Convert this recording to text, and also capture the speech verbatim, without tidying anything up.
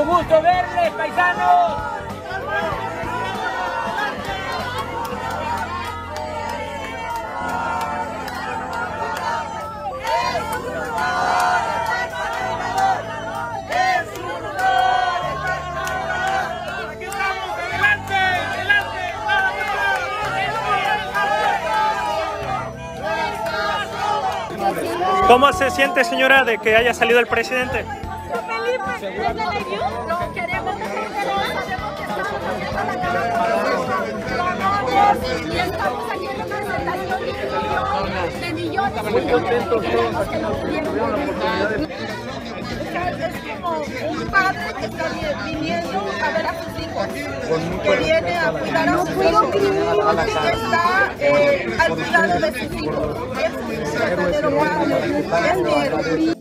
un gusto verles, paisanos. ¿Cómo se siente, señora, de que haya salido el presidente? Es como un padre que está viniendo a ver a sus hijos, que viene a cuidar a sus hijos, que está eh, al cuidado de sus hijos. Es un verdadero padre, es mi hermano.